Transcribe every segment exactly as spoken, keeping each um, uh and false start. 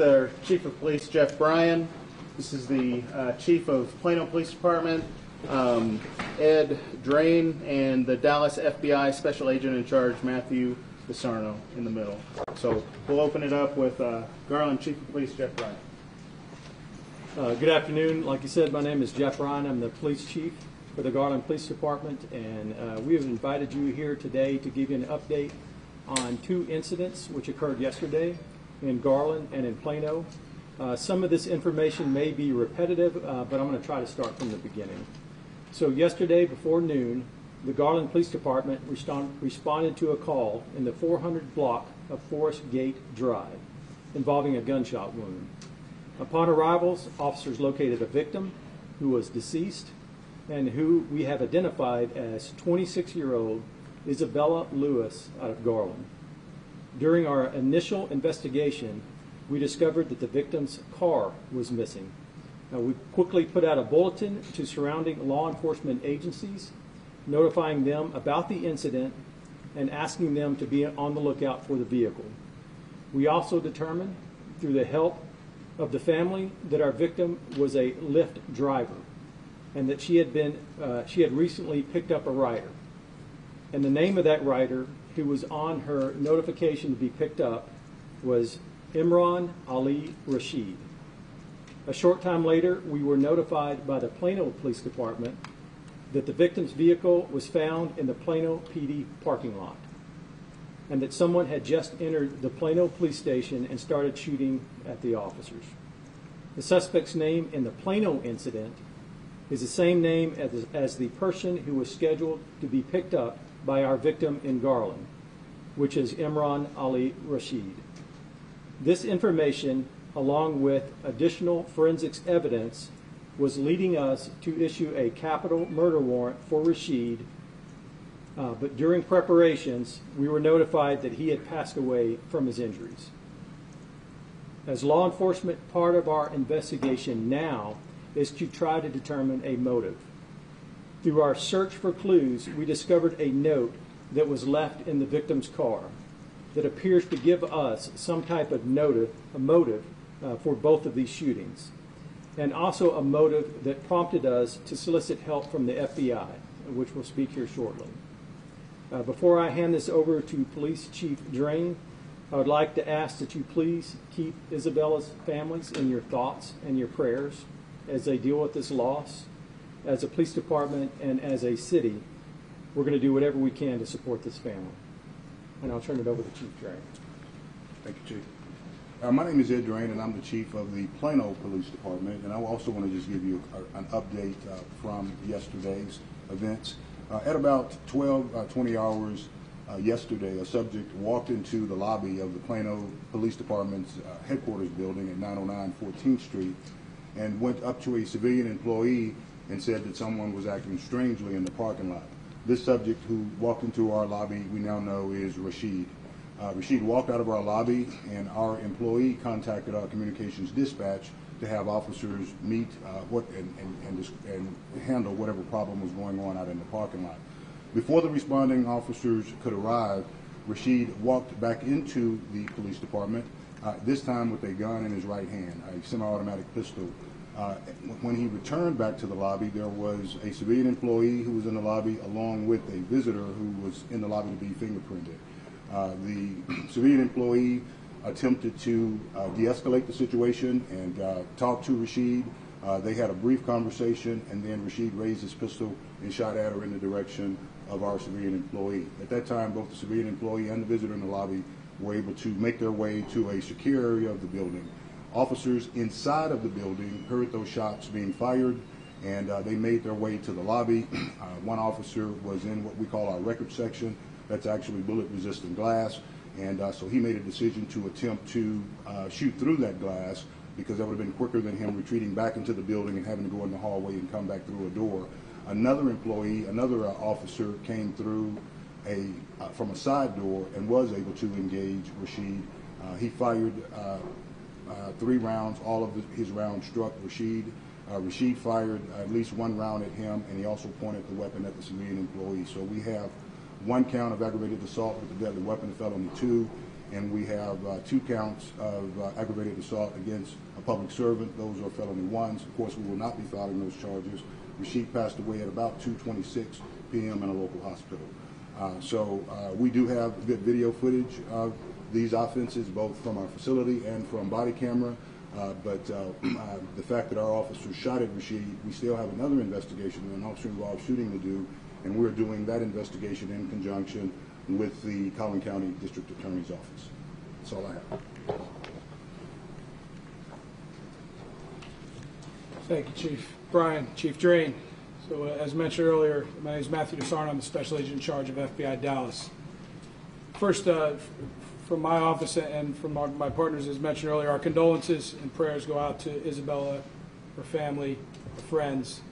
their Chief of Police, Jeff Bryan. This is the uh, Chief of Plano Police Department, um, Ed Drain, and the Dallas F B I Special Agent in Charge, Matthew DeSarno, in the middle. So we'll open it up with uh, Garland Chief of Police, Jeff Bryan. Uh, good afternoon. Like you said, my name is Jeff Bryan. I'm the police chief for the Garland Police Department, and uh, we have invited you here today to give you an update on two incidents which occurred yesterday in Garland and in Plano. Uh, some of this information may be repetitive, uh, but I'm going to try to start from the beginning. So yesterday before noon, the Garland Police Department respond, responded to a call in the four hundred block of Forest Gate Drive involving a gunshot wound. Upon arrivals, officers located a victim who was deceased and who we have identified as twenty-six-year-old Isabella Lewis out of Garland. During our initial investigation, we discovered that the victim's car was missing. Now, we quickly put out a bulletin to surrounding law enforcement agencies, notifying them about the incident and asking them to be on the lookout for the vehicle. We also determined, through the help of the family, that our victim was a Lyft driver and that she had been, uh, she had recently picked up a rider. And the name of that rider who was on her notification to be picked up was Imran Ali Rashid. A short time later, we were notified by the Plano Police Department that the victim's vehicle was found in the Plano P D parking lot and that someone had just entered the Plano police station and started shooting at the officers. The suspect's name in the Plano incident is the same name as, as the person who was scheduled to be picked up by our victim in Garland, which is Imran Ali Rashid. This information, along with additional forensics evidence, was leading us to issue a capital murder warrant for Rashid, uh, but during preparations, we were notified that he had passed away from his injuries. As law enforcement, part of our investigation now is to try to determine a motive. Through our search for clues, we discovered a note that was left in the victim's car that appears to give us some type of motive, a motive uh, for both of these shootings, and also a motive that prompted us to solicit help from the F B I, which we'll speak here shortly. Uh, before I hand this over to Police Chief Drain, I would like to ask that you please keep Isabella's families in your thoughts and your prayers as they deal with this loss. As a police department and as a city, we're going to do whatever we can to support this family. And I'll turn it over to Chief Drain. Thank you, Chief. Uh, my name is Ed Drain, and I'm the Chief of the Plano Police Department. And I also want to just give you a, an update uh, from yesterday's events. Uh, at about twelve, uh, twenty hours uh, yesterday, a subject walked into the lobby of the Plano Police Department's uh, headquarters building at nine oh nine fourteenth Street and went up to a civilian employee and said that someone was acting strangely in the parking lot. This subject who walked into our lobby, we now know, is Rashid. Uh, Rashid walked out of our lobby, and our employee contacted our communications dispatch to have officers meet uh, what and, and, and, and handle whatever problem was going on out in the parking lot. Before the responding officers could arrive, Rashid walked back into the police department, uh, this time with a gun in his right hand, a semi-automatic pistol. Uh, when he returned back to the lobby, there was a civilian employee who was in the lobby along with a visitor who was in the lobby to be fingerprinted. Uh, the civilian employee attempted to uh, de-escalate the situation and uh, talk to Rashid. Uh, they had a brief conversation, and then Rashid raised his pistol and shot at her in the direction of our civilian employee. At that time, both the civilian employee and the visitor in the lobby were able to make their way to a secure area of the building. Officers inside of the building heard those shots being fired, and uh, they made their way to the lobby. Uh, one officer was in what we call our record section. That's actually bullet-resistant glass, and uh, so he made a decision to attempt to uh, shoot through that glass because that would have been quicker than him retreating back into the building and having to go in the hallway and come back through a door. Another employee, another uh, officer came through a, uh, from a side door and was able to engage Rashid. Uh, he fired uh, Uh, three rounds. All of the, his rounds struck Rashid. Uh, Rashid fired at least one round at him, and he also pointed the weapon at the civilian employee. So we have one count of aggravated assault with a deadly weapon, felony two, and we have uh, two counts of uh, aggravated assault against a public servant. Those are felony ones. Of course, we will not be filing those charges. Rashid passed away at about two twenty-six p m in a local hospital. Uh, so uh, we do have good video footage of these offenses, both from our facility and from body camera. Uh, but uh, uh, the fact that our officer shot at Rashid, we still have another investigation, an officer-involved shooting to do, and we're doing that investigation in conjunction with the Collin County District Attorney's Office. That's all I have. Thank you, Chief Bryan. Chief Drain. So, uh, as mentioned earlier, my name is Matthew DeSarno. I'm the Special Agent in charge of F B I Dallas. First, uh, from my office and from our, my partners, as mentioned earlier, our condolences and prayers go out to Isabella, her family, her friends,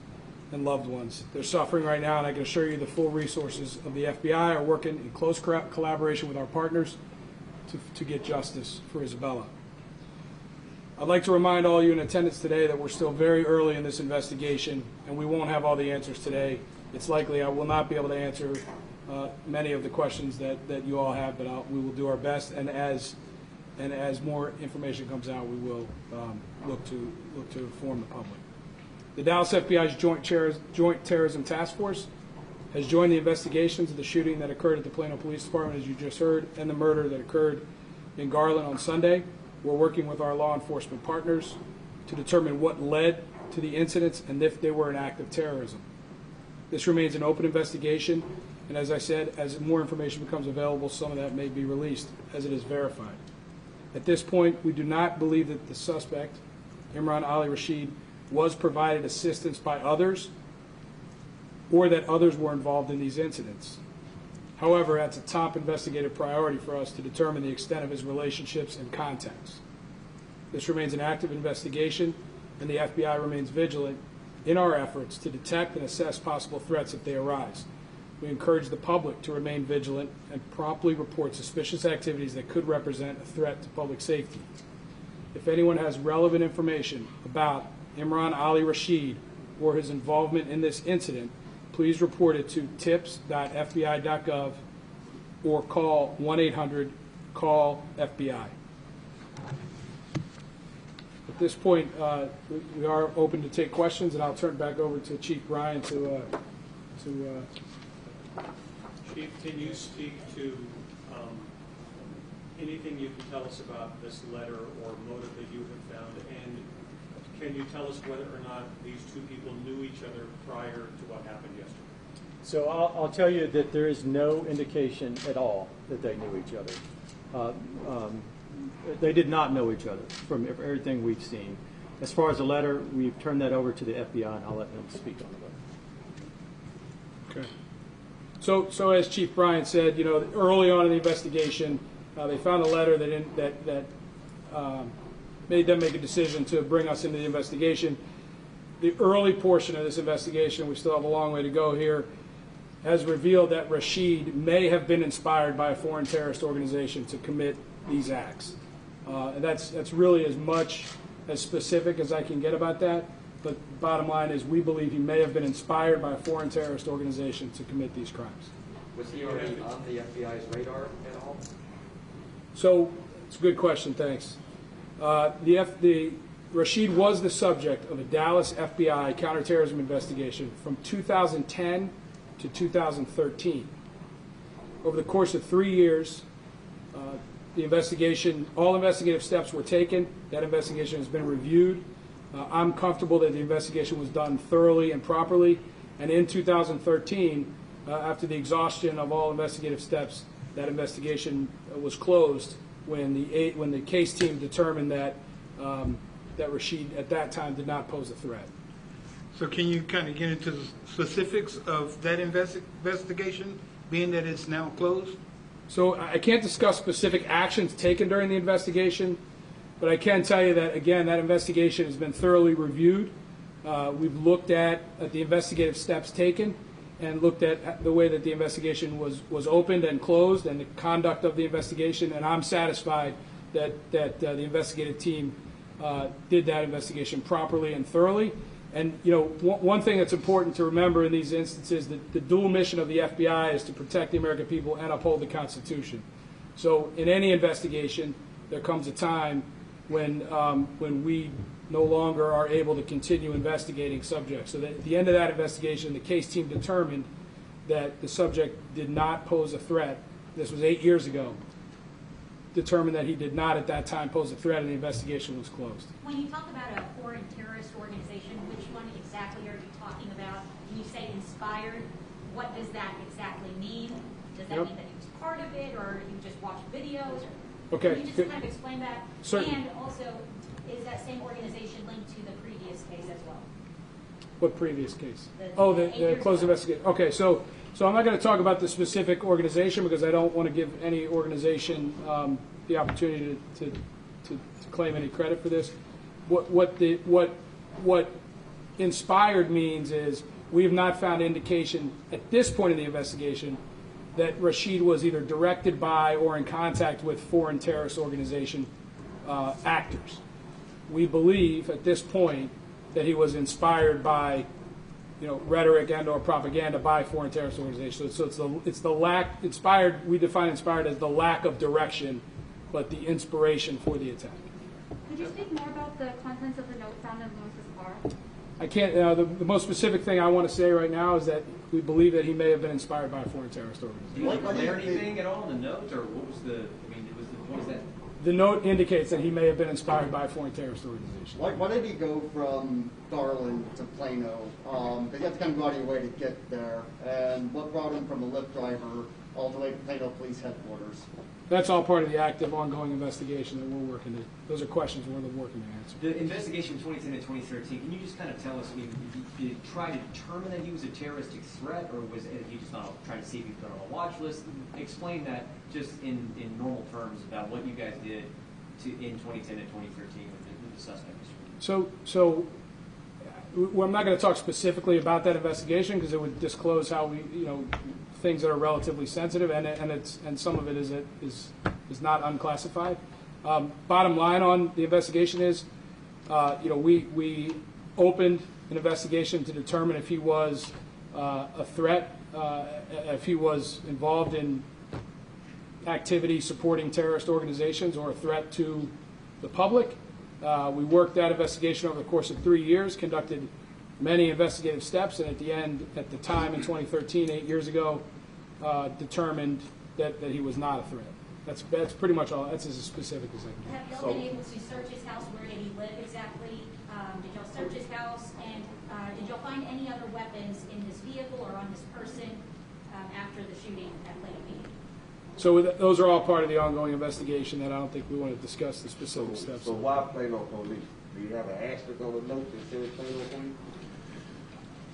and loved ones. They're suffering right now, and I can assure you the full resources of the F B I are working in close collaboration with our partners to, to get justice for Isabella. I'd like to remind all you in attendance today that we're still very early in this investigation, and we won't have all the answers today. It's likely I will not be able to answer uh, many of the questions that, that you all have, but I'll, we will do our best, and as, and as more information comes out, we will um, look to, look to inform the public. The Dallas F B I's Joint, Joint Terrorism Task Force has joined the investigations of the shooting that occurred at the Plano Police Department, as you just heard, and the murder that occurred in Garland on Sunday. We're working with our law enforcement partners to determine what led to the incidents and if they were an act of terrorism. This remains an open investigation, and as I said, as more information becomes available, some of that may be released as it is verified. At this point, we do not believe that the suspect, Imran Ali Rashid, was provided assistance by others or that others were involved in these incidents. However, that's a top investigative priority for us to determine the extent of his relationships and contacts. This remains an active investigation, and the F B I remains vigilant in our efforts to detect and assess possible threats if they arise. We encourage the public to remain vigilant and promptly report suspicious activities that could represent a threat to public safety. If anyone has relevant information about Imran Ali Rashid or his involvement in this incident, please report it to tips dot f b i dot gov or call one eight hundred call F B I. At this point, uh, we are open to take questions, and I'll turn it back over to Chief Bryan to... Uh, to uh Chief, can you speak to um, anything you can tell us about this letter or motive that you have found, and can you tell us whether or not these two people knew each other prior to what happened yesterday? So I'll, I'll tell you that there is no indication at all that they knew each other. Uh, um, they did not know each other from everything we've seen. As far as the letter, we've turned that over to the F B I, and I'll let them speak on the letter. Okay. So, so as Chief Bryan said, you know, early on in the investigation, uh, they found a letter that in, that that. Um, made them make a decision to bring us into the investigation. The early portion of this investigation, we still have a long way to go here, has revealed that Rashid may have been inspired by a foreign terrorist organization to commit these acts. Uh, and that's, that's really as much as specific as I can get about that, but bottom line is we believe he may have been inspired by a foreign terrorist organization to commit these crimes. Was he already on the F B I's radar at all? So, it's a good question, thanks. Uh, the, F the Rashid was the subject of a Dallas F B I counterterrorism investigation from two thousand ten to two thousand thirteen. Over the course of three years, uh, the investigation, all investigative steps were taken. That investigation has been reviewed. Uh, I'm comfortable that the investigation was done thoroughly and properly. And in two thousand thirteen, uh, after the exhaustion of all investigative steps, that investigation uh, was closed. When the eight, when the case team determined that um, that Rashid at that time did not pose a threat. So can you kind of get into the specifics of that invest investigation, being that it's now closed? So I can't discuss specific actions taken during the investigation, but I can tell you that again that investigation has been thoroughly reviewed. Uh, we've looked at, at the investigative steps taken, and looked at the way that the investigation was, was opened and closed and the conduct of the investigation, and I'm satisfied that, that uh, the investigative team uh, did that investigation properly and thoroughly. And, you know, one thing that's important to remember in these instances, that the dual mission of the F B I is to protect the American people and uphold the Constitution. So in any investigation, there comes a time when um, when we no longer are able to continue investigating subjects. So that at the end of that investigation, the case team determined that the subject did not pose a threat. This was eight years ago. Determined that he did not at that time pose a threat, and the investigation was closed. When you talk about a foreign terrorist organization, which one exactly are you talking about? When you say inspired, what does that exactly mean? Does that yep. mean that he was part of it, or you just watch videos? Or okay. Can you just Good. kind of explain that? Certainly. And also, is that same organization linked to the previous case as well? What previous case? The, oh, the, the, the closed investigation. Okay, so so I'm not going to talk about the specific organization because I don't want to give any organization um, the opportunity to, to, to, to claim any credit for this. What what the what what inspired means is we have not found indication at this point in the investigation that Rashid was either directed by or in contact with foreign terrorist organization uh, actors. We believe at this point that he was inspired by, you know, rhetoric and/or propaganda by foreign terrorist organizations. So, so it's the it's the lack inspired. We define inspired as the lack of direction, but the inspiration for the attack. Could you speak more about the contents of the note found in Lewis's car? I can't. Uh, the, the most specific thing I want to say right now is that we believe that he may have been inspired by a foreign terrorist organization. Did you declare anything at all in the note, or what was the? I mean, it was the, what was that? The note indicates that he may have been inspired by a foreign terrorist organization. Why, why did he go from Garland to Plano? Um, because you have to kind of go out of your way to get there. And what brought him from a Lyft driver all the way to Plano Police Headquarters? That's all part of the active, ongoing investigation that we're working to. Those are questions we're working to answer. The investigation from twenty ten to twenty thirteen, can you just kind of tell us, I mean, did you try to determine that he was a terroristic threat, or was it you just not trying to see if he was on a watch list? Explain that just in, in normal terms about what you guys did to, in twenty ten to twenty thirteen with the, with the suspect. So, so well, I'm not going to talk specifically about that investigation because it would disclose how we, you know, things that are relatively sensitive, and and it's and some of it is it is is not unclassified. Um, bottom line on the investigation is, uh, you know, we we opened an investigation to determine if he was uh, a threat, uh, if he was involved in activity supporting terrorist organizations or a threat to the public. Uh, we worked that investigation over the course of three years, conducted many investigative steps, and at the end, at the time in twenty thirteen, eight years ago, uh, determined that, that he was not a threat. That's that's pretty much all. That's as specific as I can. Have y'all so, been able to search his house? Where did he live exactly? Um, did y'all search his house? And uh, did y'all find any other weapons in his vehicle or on this person um, after the shooting at Plano Beach? So those are all part of the ongoing investigation that I don't think we want to discuss the specific so, steps. So why Plano Police? Do you have an asterisk on the note that says Plano Police?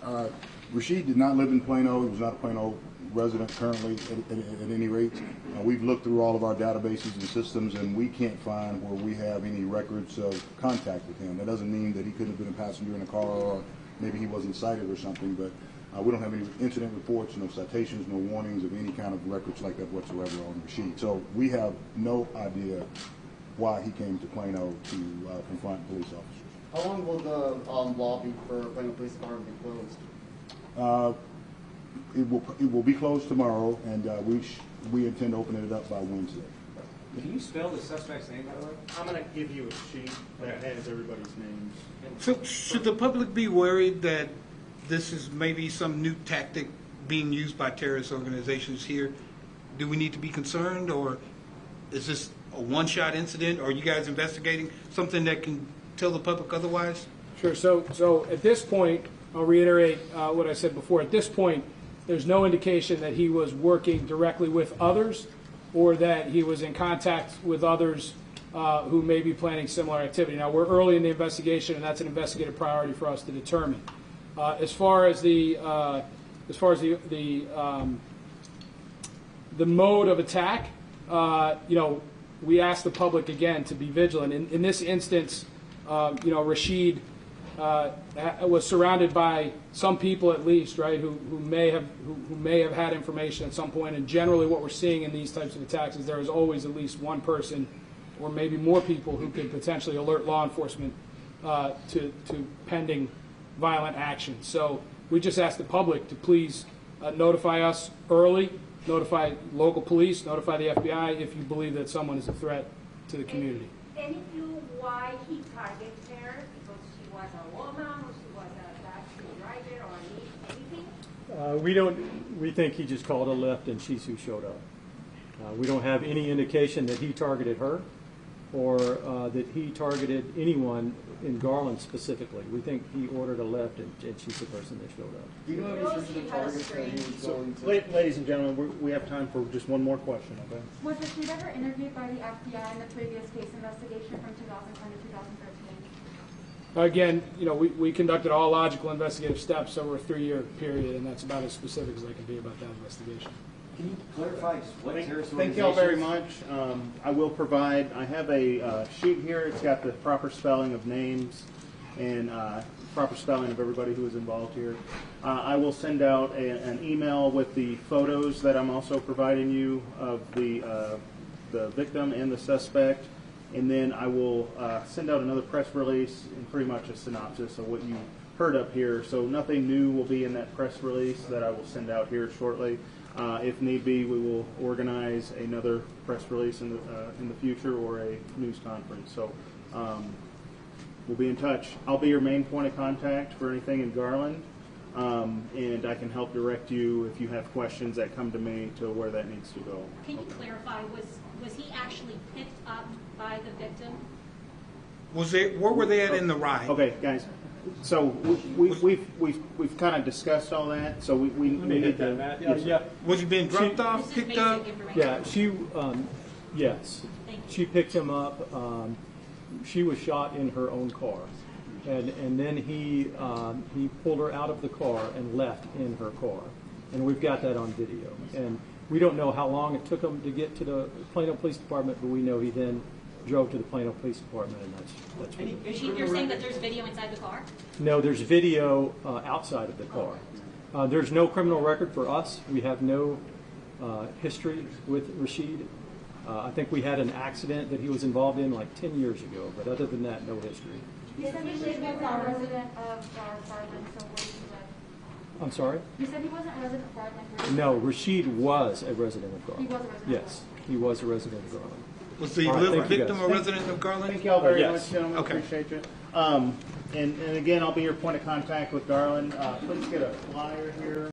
Uh, Rashid did not live in Plano. He was not a Plano resident currently, at, at, at any rate. Uh, we've looked through all of our databases and systems, and we can't find where we have any records of contact with him. That doesn't mean that he couldn't have been a passenger in a car, or maybe he wasn't cited or something, but uh, we don't have any incident reports, no citations, no warnings of any kind of records like that whatsoever on Rashid. So we have no idea why he came to Plano to uh, confront police officers. How long will the um, lobby for Plano Police Department be closed? Uh, it will it will be closed tomorrow, and uh, we sh we intend to open it up by Wednesday. Can you spell the suspect's name, by the way? I'm going to give you a sheet that has everybody's names. So should the public be worried that this is maybe some new tactic being used by terrorist organizations here? Do we need to be concerned, or is this a one-shot incident? Or are you guys investigating something that can tell the public otherwise? Sure. So, so at this point, I'll reiterate uh, what I said before. At this point, there's no indication that he was working directly with others, or that he was in contact with others uh, who may be planning similar activity. Now, we're early in the investigation, and that's an investigative priority for us to determine. Uh, as far as the uh, as far as the the um, the mode of attack, uh, you know, we ask the public again to be vigilant. In, in this instance. Um, you know, Rashid uh, was surrounded by some people, at least, right, who, who may have who, who may have had information at some point. And generally, what we're seeing in these types of attacks is there is always at least one person, or maybe more people, who could potentially alert law enforcement uh, to to pending violent action. So we just ask the public to please uh, notify us early notify local police, notify the F B I if you believe that someone is a threat to the community. Any clue why he targeted her? Because she was a woman, or she was a taxi driver, or anything? Uh, we don't. We think he just called a Lyft, and she's who showed up. Uh, we don't have any indication that he targeted her, or uh, that he targeted anyone in Garland specifically. We think he ordered a Lyft, and, and she's the person that showed up. Do you know any specific targets that he was going to? Ladies and gentlemen, we're, we have time for just one more question, okay? Was the chief ever interviewed by the F B I in the previous case investigation from two thousand ten to twenty thirteen? Again, you know, we, we conducted all logical investigative steps over a three-year period, and that's about as specific as I can be about that investigation. Can you clarify what terrorist organizations? Thank you all very much. Um, I will provide, I have a uh, sheet here. It's got the proper spelling of names and uh, proper spelling of everybody who was involved here. Uh, I will send out a, an email with the photos that I'm also providing you of the, uh, the victim and the suspect. And then I will uh, send out another press release and pretty much a synopsis of what you heard up here. So nothing new will be in that press release that I will send out here shortly. Uh, if need be, we will organize another press release in the, uh, in the future, or a news conference. So um, we'll be in touch. I'll be your main point of contact for anything in Garland, um, and I can help direct you if you have questions that come to me to where that needs to go. Can you okay. clarify, was, was he actually picked up by the victim? Was it, where were they at okay. in the ride? Okay, guys. So we, we, we've we've we've kind of discussed all that. So we we, we need to. That, yeah, yeah. Was he being dropped she, off, picked up? Yeah, she. Um, yes, she picked him up. Um, she was shot in her own car, and and then he um, he pulled her out of the car and left in her car, and we've got that on video. And we don't know how long it took him to get to the Plano Police Department, but we know he then drove to the Plano Police Department, and that's that's. Any, you're, you're saying that there's video inside the car? No, there's video uh, outside of the car. Oh. Uh, there's no criminal record for us. We have no uh, history with Rashid. Uh, I think we had an accident that he was involved in like ten years ago, but other than that, no history. You said he was not a resident of Garland, so where did he live? I'm sorry. You said he wasn't a resident of Garland. No, Rashid was a resident of Garland. He was a resident. Yes, he was a resident of Garland. Was the right, little victim a resident of Garland? Thank you all very oh, yes. much, gentlemen. Okay. Appreciate you. Um, and, and again, I'll be your point of contact with Garland. Uh, please get a flyer here.